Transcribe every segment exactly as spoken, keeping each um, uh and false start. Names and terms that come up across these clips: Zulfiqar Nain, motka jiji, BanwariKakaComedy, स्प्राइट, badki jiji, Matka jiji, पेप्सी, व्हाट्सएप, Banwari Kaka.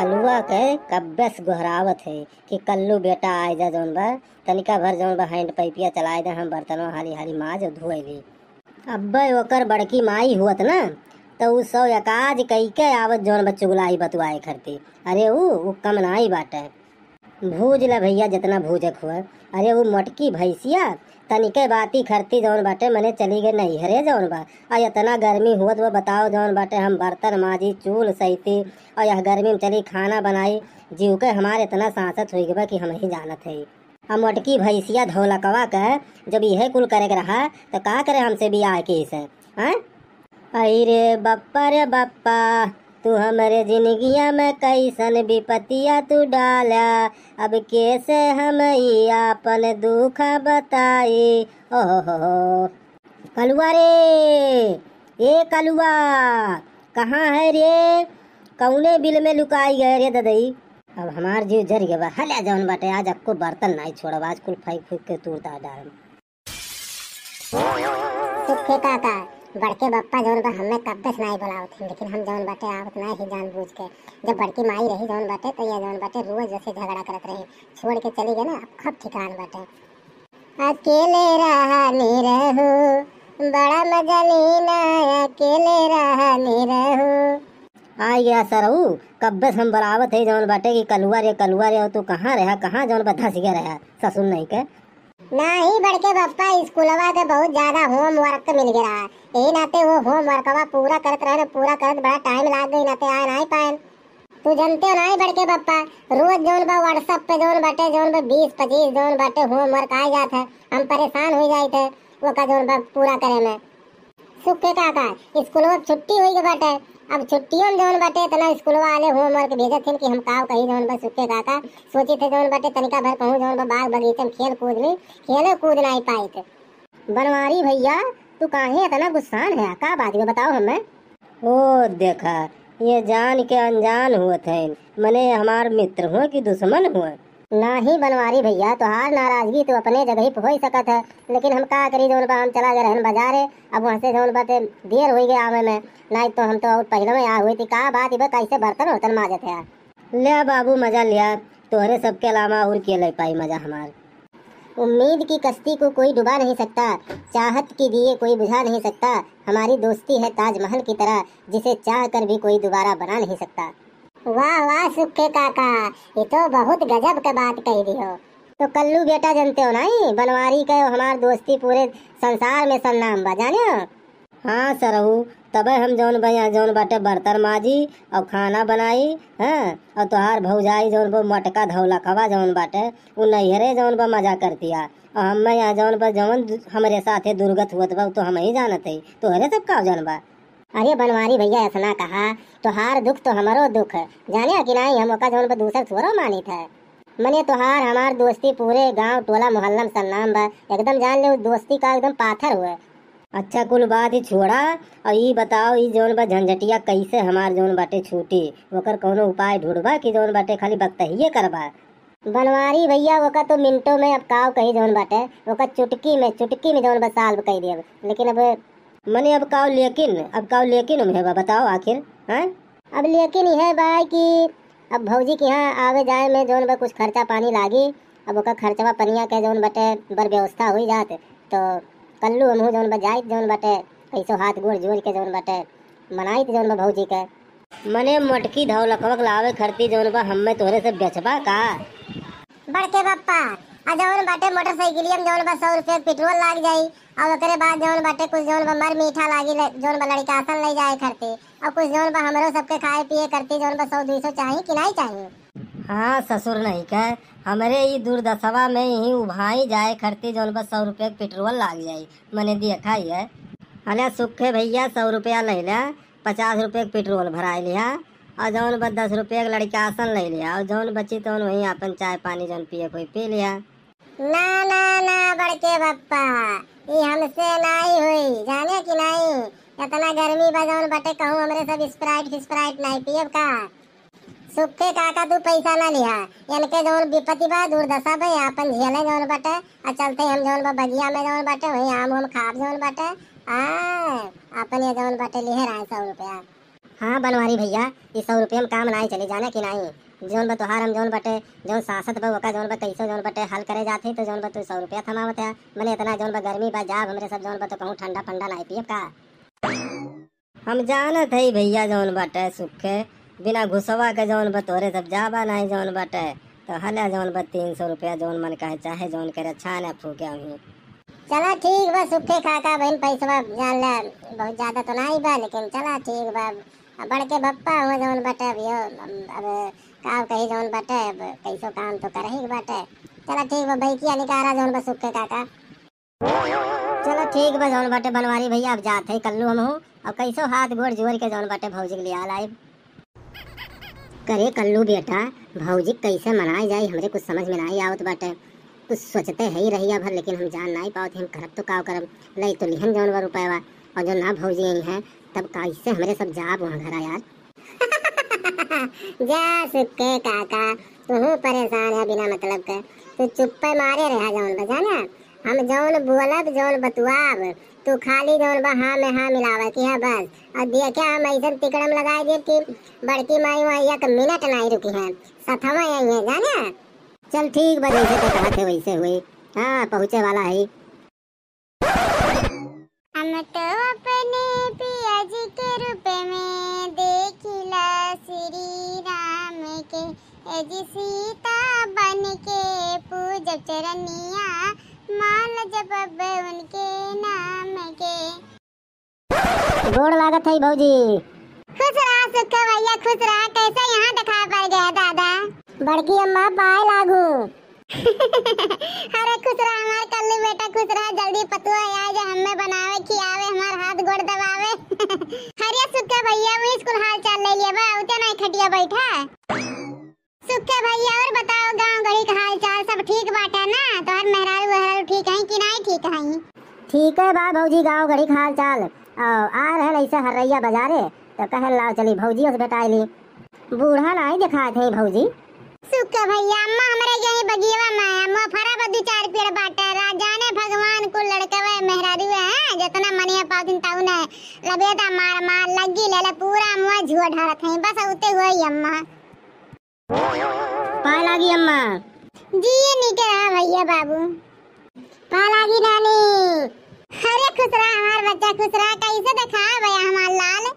कलुआ के कब्बस गोहरावत है कि कल्लू बेटा आए जा जौन बा तनिका भर जौन बा हैंड पैपिया चलाए दे हम बर्तनों हाली हाली माज धोए ली। अब्बे ओकर बड़की माई हुअत ना तो उ सौ एकाज कई के आवत जौन बा चुगलाई बतुआए खरती। अरे उ कम नाई बाटे, भूज ला भैया जितना भूजे खुआ। अरे वो मटकी भैंसिया तनिके बाती खरती जौन बाटे मने चली गए नहीं हरे जौन बा। और इतना गर्मी हुआ तो बताओ जौन बाटे हम बर्तन माजी चूल सैती और यह गर्मी में चली खाना बनाई जीव के हमारे इतना सांसत हुई बा कि हम ही जानत है। और मटकी भैंसिया धोलकवा के जब यह कुल करे के रहा तो का करे हमसे भी आए के इसे हैं। अरे बप्पा रे बप्पा तू हमारे जिंदगिया में कैसन विपतिया तू डाला, अब कैसे हम ई आपन दुखा बताई। ओहो कलुआ रे, ए कलुआ कहाँ है रे, कौने बिल में लुकाई गए रे ददई। अब हमार जीव जर गए बा। हला जौन बाटे आज आपको बर्तन नहीं छोड़ब, आज कुल फेंक फूक के तूर दा डाल। बड़के बप्पा जौन बा हमें कब्बस नहीं बोलावत हैं, लेकिन हम जौन बाटे आवत नहीं ही जान बूझ के। जब बड़की माई रही जौन बाटे तो यह जौन बाटे रोज जैसे झगड़ा करत रही, छोड़ के चली गए ना। अब खब ठिकान बाटे। अकेले रहनी रहू बड़ा मजा लेना, अकेले रहनी रहू। आ गया सरऊ कब्बस हम बोलावत है जौन बाटे कि कलुआ रे कलुआ रे, तू कहाँ रहा कहाँ जौन बा धस गया रहा ससुर नहीं के। नहीं बड़के बप्पा स्कूलवा के बहुत ज्यादा होमवर्क मिल गया रहा, यही नाते वो होमवर्कवा पूरा करत रहे, पूरा करत बड़ा टाइम लाग गई नाते आ नहीं पाए। तू जानते हो नहीं बड़के बप्पा रोज जौन बा व्हाट्सएप पे जौन बाटे जौन बा बीस पच्चीस जौन बाटे होमवर्क आ जात है, हम परेशान हो जाए थे वो का जौन बा पूरा करे में। सुखे काका स्कूलवा छुट्टी हुई के बाटे, अब छुट्टियों में जौन बाटे इतना स्कूलवा वाले होमवर्क भेजत थे कि हम काव कही जौन बा। सुखे काका सोचे थे जौन बाटे तनिका भर कहूँ जौन बा बाग बगीचे में खेल कूद में खेले कूद नहीं पाए थे। बनवारी भैया तू काहे इतना गुस्सान है, का बात में बताओ हमें। ओ देखा ये जान के अनजान हुए थे मने हमार मित्र हुए कि दुश्मन हुए। ना ही बनवारी भैया तोहार नाराजगी तो अपने जगह ही हो सकत है, लेकिन हम का करी जौन बा हम चला गए रहन बाजारे, अब वहाँ से जौन बाटे देर हो गई आवे में, नहीं तो हम तो और पहले में आ हुई थी। का बात इब कैसे बर्तन वर्तन माजत है। ले बाबू मजा लिया, तोहरे सबके अलावा और के ले पाई मजा हमार। उम्मीद की कश्ती को कोई डुबा नहीं सकता, चाहत की दिए कोई बुझा नहीं सकता। हमारी दोस्ती है ताजमहल की तरह, जिसे चाह कर भी कोई दोबारा बना नहीं सकता। वाह वाह सुखे काका ये तो बहुत गजब के बात कही दी हो। तो कल्लू बेटा जानते हो नहीं बनवारी के हमार दोस्ती पूरे संसार में सन्नाम बा जाने। हाँ सरहू तबे हम जौन भैया जौन बाटे बर्तन माजी और खाना बनाई हैं। और तोहार भौजाई जौन बो मटका धौला खवा जौन बाटे उ नैहरे जौन बा मजा करतिया, और हमें यहाँ जौन बा जौन हमारे साथे दुर्गत हुआ बा तो हम ही जानत है, तोहरे सब का जौन बा। अरे बनवारी भैया ऐसा कहा, तोहार दुख तो हमारो दुख जाने कि नहीं, हम ओका जौन बा दूसर थोड़ो मानी था। मने तोहार हमार दोस्ती पूरे गांव टोला मोहल्ला में सन्नाम बा, एकदम जान ले दोस्ती का एकदम पाथर हुआ। अच्छा कुल बात ही छोड़ा और ये बताओ ये जौन बा झंझटिया कैसे हमार जौन बाटे छूटी, वकर कोनो उपाय ढूंढबा कि जौन बाटे खाली बकतहिये करबा। बनवारी भैया वका तो मिनटों में अब काव कही जौन बाटे, वका चुटकी में चुटकी में जौन बा साल्व कही देब, लेकिन अब मने अब काव लेकिन अब काव लेकिन उम्हे बा बताओ आखिर हैं। अब लेकिन यह बा कि अब भौजी के यहाँ आवे जाए में जौन बा कुछ खर्चा पानी लागी, अब ओका खर्चवा पनिया के जौन बटे बर व्यवस्था हुई जात तो कल्लू हमहूँ जौन बा जाइत जौन बटे कैसो हाथ गोड़ जोड़ के जौन बटे मनाइत जौन बा भौजी के। मने मटकी धौलकवक लावे खरती जौन बा हमें तोहरे से बेचबा का बड़के बप्पा। आ जौन बाटे मोटरसाइकिलिया में जौन बा सौ रुपये पेट्रोल लाग जाई, और ओकरे बाद जौन बाटे कुछ जौन बा मर मीठा लागी जौन बा लड़कासन ले जाए करती, और कुछ जौन बा हमरो सबके खाए पिए करती जौन बा सौ दुई सौ चाहिए कि नहीं चाहिए। हाँ ससुर नहीं कह हमरे ई दुर्दशवा में यही उभाई जाए करती जौन बा सौ रुपये पेट्रोल लाग जाई मने देखा ही है। अरे सुखे भैया सौ रुपया ले लिया, पचास रुपये पेट्रोल भराई लिया, और जौन बा दस रुपये का लड़कासन ले लिया, और जौन बची तौन वहीं अपन चाय पानी जौन पिए कोई पी लिया। ना ना ना बड़के बप्पा ये हमसे नहीं हुई जाने कि नहीं, इतना गर्मी बा जौन बटे कहूँ हमरे सब स्प्राइट स्प्राइट नहीं पिए का। सुखे काका तू पैसा ना लिया, इनके जौन विपत्ति बा दुर्दशा बा अपन झेले जौन बटे, और चलते हम जौन बा बगिया में जौन बटे वहीं आम उम खाब जौन बटे। आ अपन ये जौन बटे लिहे रहा सौ रुपया। हाँ बनवारी भैया, ये सौ रुपये में काम नहीं चले जाना कि नहीं। जौन बा तोहार हम जौन बटे जौन सासत बा वका जौन बा कैसे जौन बटे हल करे जाते तो जौन बा तू सौ रुपया थमावत है। मैंने इतना जौन बा गर्मी बा जाब हमरे सब जौन बा तो कहूँ ठंडा फंडा लाई पियब का। हम जानत है भैया जौन बटे सूखे बिना घुसवा के जौन बा तोरे सब जाबा नहीं जौन बटे तो हल जौन बा तीन सौ रुपया जौन मन कहे चाहे जौन करे अच्छा ना फूके अभी। चला ठीक बा सूखे काका बहन पैसा जान ला बहुत ज़्यादा तो नहीं बा लेकिन चला ठीक बा बढ़ के बप्पा हो जौन बटे अब अब का कही जौन बटे अब कैसो काम तो कर ही बटे। चलो ठीक बा बैकिया निकारा जौन बा सूखे काका। चलो ठीक बा जौन बटे बनवारी भैया अब जाते कल्लू हम हूँ अब कैसो हाथ गोड़ जोड़ के जौन बटे भौजी के लिया लाइब करे। कल्लू बेटा भौजी कैसे मनाई जाए हमरे कुछ समझ में नहीं आवत बटे। कुछ सोचते है ही रही अब लेकिन हम जान नहीं पाओ हम करब तो का करब नहीं तो लिहन जौन बा रुपये और जो ना भौजी यही है तब कैसे हमरे सब जाब वहाँ घर यार। जा सुके काका तू परेशान है बिना मतलब के तू चुप मारे रहा जौन बा जाना। हम जौन बोलब जौन बतुआब तू खाली जौन बा हाँ में हाँ मिलावा की है बस। और दिया क्या हम ऐसा तिकड़म लगाए दे कि बड़की माई वहाँ एक मिनट नहीं रुकी है सथवा यही है जाना। चल ठीक बा जैसे तो कहा थे वैसे हुई। हाँ पहुँचे वाला है। हम तो अपने पिया जी के रूप में देखिला श्री राम के जी सीता बन के पूज चरनिया माल जब उनके नाम के। गोड़ लागत है भौजी। खुश रहा सुखा भैया खुश रहा कैसा यहाँ दिखा पड़ गया दादा बड़की अम्मा पाए लागू। अरे खुश रहा हमारे कल्लू बेटा खुश रहा जल्दी पतुआ आए जो हमें बनावे खियावे हमार हाथ गोड़ दबावे। हरिया सुक्का भैया वो स्कूल हाल चाल ले लिया बा उते नहीं खटिया बैठा। सुक्का भैया और बताओ गांव गली का हाल चाल सब ठीक बाटा ना तोहर मेहरारू वहरारू ठीक है कि नहीं ठीक है। ठीक है बा भौजी गांव गली का हाल चाल आ रहल ऐसे हरैया बाजारे तो कहल लाओ चली भौजी से भेटाई ली बूढ़ा नहीं दिखाए थे भौजी। सुक्का भैया अम्मा हमरे यही बगिया में अम्मा फरा बदू चार पेड़ बाटे राजाने भगवान को लड़कवे मेहरारू है जितना मनिया पाउदिन ताऊ ने लबेदा मार मार लगी लेले पूरा मुआ झुआ ढारत है बस उते होई अम्मा पाए लागी अम्मा जी ये नीचे रहा भैया बाबू पाए लागी नानी। अरे खुश रहा हमार बच्चा खुश रहा कैसे देखा भैया हमार लाल।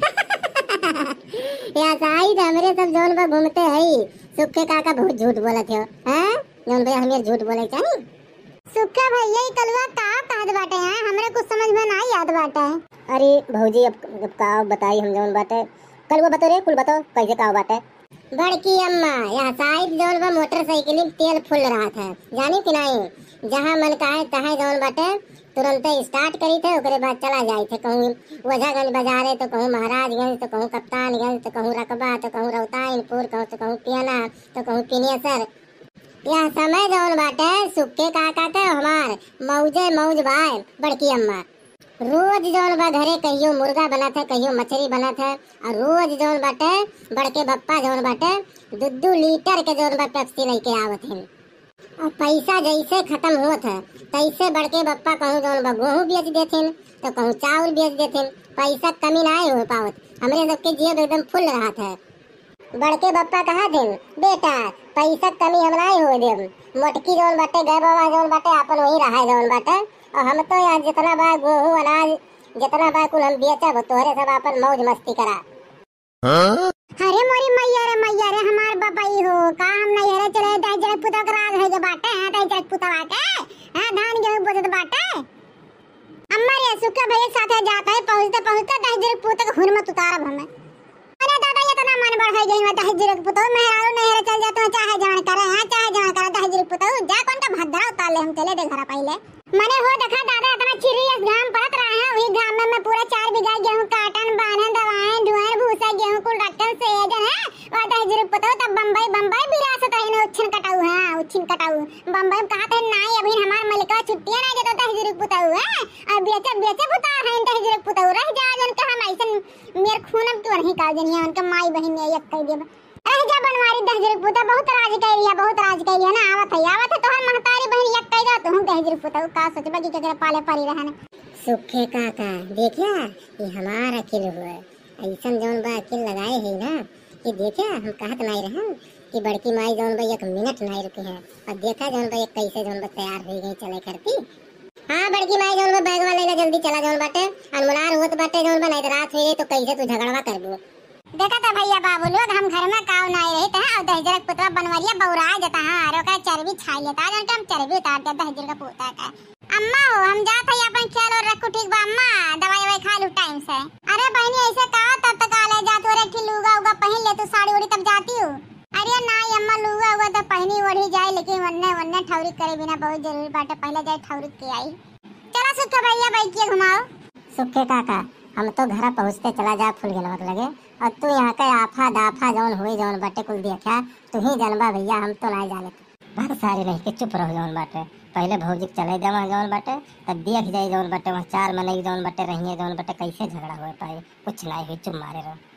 या साहिद हमरे सब जोन पर घूमते हई। सुक्के काका बहुत झूठ बोलत हो हैं जोन भैया हमें झूठ बोले चाही। सुक्का भैया ये कलवा का कहत बाटे हैं हमरे कुछ समझ में नहीं याद बाटे। अरे भौजी अब अब का बताई हम जोन बाटे कलवा बतो रे कुल बतो कैसे का बाटे। बड़की अम्मा या साहिद जोन पर मोटरसाइकिल में तेल फुल रहा था जानी कि नहीं जहां मन काहे तहां जोन बाटे तुरंत स्टार्ट करी थे ओकरे बाद चला जाए थे कहूँ वजहगंज बाजारे तो कहूँ महाराजगंज तो कहूँ कप्तानगंज तो कहूँ रकबा तो कहूँ रौताइनपुर कहूँ तो कहूँ पियाना तो कहूँ पिनियसर। यह समय जौन बाटे सुक्के काका के हमार मौजे मौज बाय बड़की अम्मा। रोज जौन बा घरे कहियो मुर्गा बना था कहियो मछली बना था और रोज जौन बाटे बड़के बप्पा जौन बाटे दो दो लीटर के जौन बा पेप्सी लेके आवत है। और पैसा जैसे खत्म होत है तैसे बड़के बप्पा कहूँ जौन बा गेहूँ बेच देथिन तो कहूँ चावल बेच देथिन पैसा कमी ना हो पावत हमरे सबके जेब एकदम फुल रहा था। बड़के बप्पा कहा दिन बेटा पैसा कमी हम नहीं हो देम मोटकी जौन बाटे गए बाबा जौन बाटे अपन वही रहा जौन बाटे। और हम तो यार जितना बा गेहूँ अनाज जितना बा कुल हम बेचब तोहरे सब अपन मौज मस्ती करा। अरे मोरी मैया रे मैया रे हमार बबई हो का हम नहीं हरे चले दाई जड़क पुता कराज है जो बाटे है दाई जड़क पुता बाटे है धान गेहूं बोझत बाटे। अम्मा रे सुक्का भैया साथे जाता है पहुंचते पहुंचते दाई जड़क पुता को हुन मत उतारब हमें। अरे दादा ये तना मन बढ़ है गई दाई जड़क पुता मेहरारू नहीं हरे चल जाते चाहे जान करे है चाहे जान करे दाई जड़क पुता जा कोन का भद्रा उतार ले हम चले दे घर पहले। माने हो देखा दादा इतना चिरियस घाम पड़त रहा है वही घाम में मैं पूरा चार बीघा गेहूं काटन बानन दवाएं धुआं भूसा गेहूं कुल रटन से जन है और दाई जड़क पुता तब बंबई बंबई विरासत है उछन कटाऊ है उछन कटाऊ बंबई में कहा थे नहीं अभी हमार मलिका छुट्टियां नहीं देता दाई जड़क पुता है और बेचे बेचे पुता है दाई जड़क पुता रह जा उनका हम ऐसे मेरे खूनम तो नहीं का जनिया उनका माई बहन ये एक कह दे रह जा बनवारी दाई जड़क पुता बहुत राज कह रिया बहुत राज कह रिया ना आवत है आवत है तोहर महतारी बहन एक कह दे तू दाई जड़क पुता का सोचबा कि केकरा पाले पारी रहने। सुखे काका देखिया ये हमारा किल हुआ ऐसा जौन बा अकेल लगाए है ना कि देखा हम कहत नहीं रहा कि बड़की माई जौन बा एक मिनट नहीं रुकी है और देखा जौन बा एक कैसे जौन बा तैयार हो गई चले करती। हां बड़की माई जौन बा बैग वाला लेके जल्दी चला जौन बाटे अनमुनार होत बाटे जौन बा नहीं रात होई तो कैसे तू झगड़वा करबो। देखा था भैया बाबू लोग हम घर में काव ना रहे थे और दहजर का पुतला बनवरिया बौरा जाता है और ओका चर्बी छाई लेता है हम चर्बी उतार देता दहजर का पोता का। अम्मा हो हम जात है अपन ख्याल और रखो ठीक बा अम्मा दवाई ववाई खा लू टाइम से। अरे बहनी ऐसे कहा तब तक आ ले जात और एक लूगा उगा पहन ले तू साड़ी ओढ़ी तब जाती हूं। अरे ना अम्मा लूगा उगा तो पहनी ओढ़ी जाए लेकिन वन्ने वन्ने ठौरी करे बिना बहुत जरूरी बात है पहले जाए ठौरी के आई। चला सुखे भैया बाइक के घुमाओ। सुखे काका हम तो घर पहुंचते चला जा फूल गलवक लगे और तू यहां का आफा दाफा जौन होई जौन बाटे कुल देखा तू ही जानबा भैया हम तो नहीं जाने। बात सारी रह के चुप रहो जौन बाटे पहले भौजी चले जा वहाँ जौन बाटे तब देख जाए जौन बाटे वहाँ चार मने जौन बाटे रहिए जौन बाटे कैसे झगड़ा हुए पाए कुछ नहीं हुई चुप मारे रहो।